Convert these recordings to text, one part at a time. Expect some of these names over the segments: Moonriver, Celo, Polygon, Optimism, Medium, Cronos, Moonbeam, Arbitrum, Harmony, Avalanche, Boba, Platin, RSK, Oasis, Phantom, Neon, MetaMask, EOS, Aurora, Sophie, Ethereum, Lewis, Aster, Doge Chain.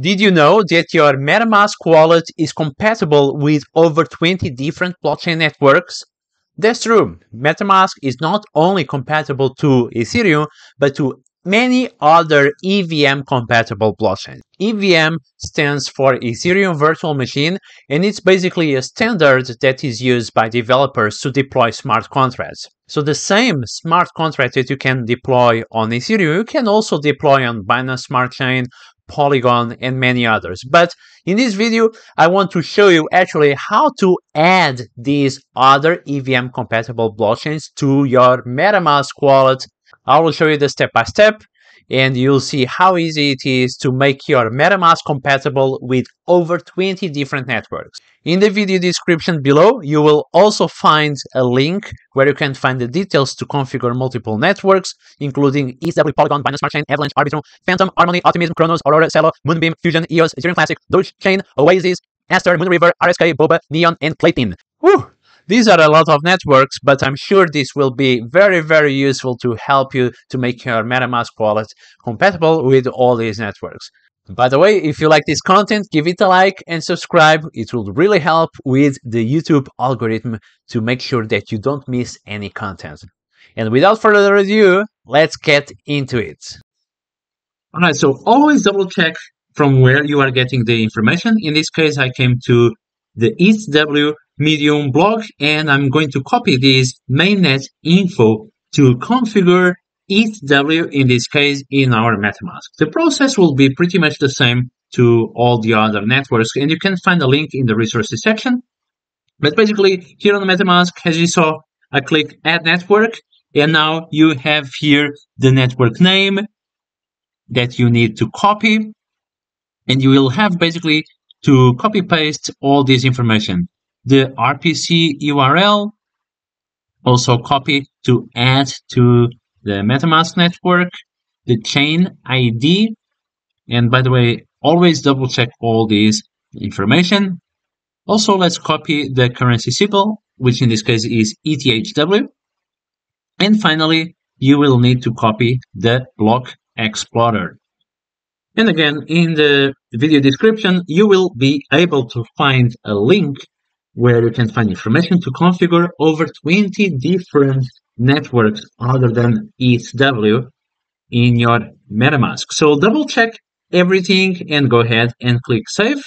Did you know that your MetaMask wallet is compatible with over 20 different blockchain networks? That's true. MetaMask is not only compatible to Ethereum, but to many other EVM-compatible blockchains. EVM stands for Ethereum Virtual Machine, and it's basically a standard that is used by developers to deploy smart contracts. So the same smart contract that you can deploy on Ethereum, you can also deploy on Binance Smart Chain, Polygon, and many others. But in this video, I want to show you actually how to add these other EVM compatible blockchains to your MetaMask wallet. I will show you the step by step, and you'll see how easy it is to make your MetaMask compatible with over 20 different networks. In the video description below, you will also find a link where you can find the details to configure multiple networks, including ETHW, Polygon, Binance Smart Chain, Avalanche, Arbitrum, Phantom, Harmony, Optimism, Cronos, Aurora, Celo, Moonbeam, Fusion, EOS, Ethereum Classic, Doge Chain, Oasis, Aster, Moonriver, RSK, Boba, Neon, and Platin. Woo! These are a lot of networks, but I'm sure this will be very, very useful to help you to make your MetaMask wallet compatible with all these networks. By the way, if you like this content, give it a like and subscribe. It will really help with the YouTube algorithm to make sure that you don't miss any content. And without further ado, let's get into it. All right, so always double check from where you are getting the information. In this case, I came to the ETHW Medium blog, and I'm going to copy this mainnet info to configure ETHW, in this case, in our MetaMask. The process will be pretty much the same to all the other networks, and you can find a link in the resources section. But basically, here on MetaMask, as you saw, I click Add Network, and now you have here the network name that you need to copy, and you will have basically to copy-paste all this information. The RPC URL, also copy to add to the MetaMask network, the chain ID, and by the way, always double check all this information. Also, let's copy the currency symbol, which in this case is ETHW. And finally, you will need to copy the block explorer. And again, in the video description, you will be able to find a link where you can find information to configure over 20 different networks other than ETHW in your MetaMask. So double check everything and go ahead and click Save.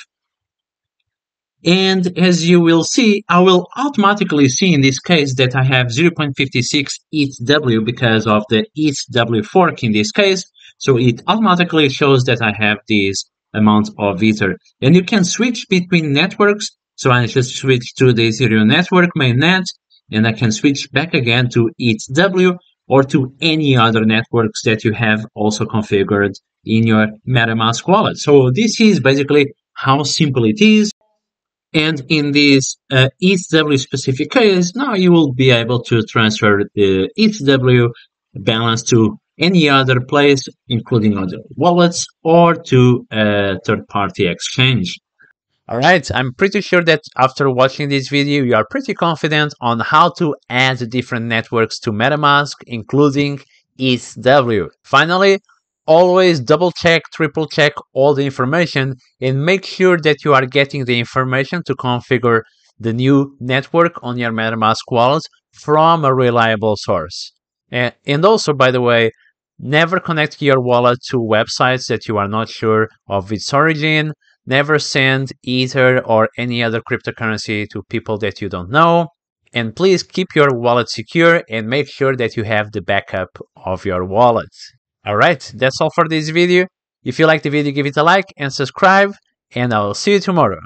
And as you will see, I will automatically see in this case that I have 0.56 ETHW because of the ETHW fork in this case. So it automatically shows that I have this amount of Ether. And you can switch between networks. So I just switch to the Ethereum network mainnet, and I can switch back again to ETHW or to any other networks that you have also configured in your MetaMask wallet. So this is basically how simple it is. And in this ETHW specific case, now you will be able to transfer the ETHW balance to any other place, including other wallets or to a third-party exchange. All right, I'm pretty sure that after watching this video, you are pretty confident on how to add different networks to MetaMask, including ETHW. Finally, always double check, triple check all the information and make sure that you are getting the information to configure the new network on your MetaMask wallet from a reliable source. And also, by the way, never connect your wallet to websites that you are not sure of its origin. Never send Ether or any other cryptocurrency to people that you don't know. And please keep your wallet secure and make sure that you have the backup of your wallet. All right, that's all for this video. If you like the video, give it a like and subscribe, and I will see you tomorrow.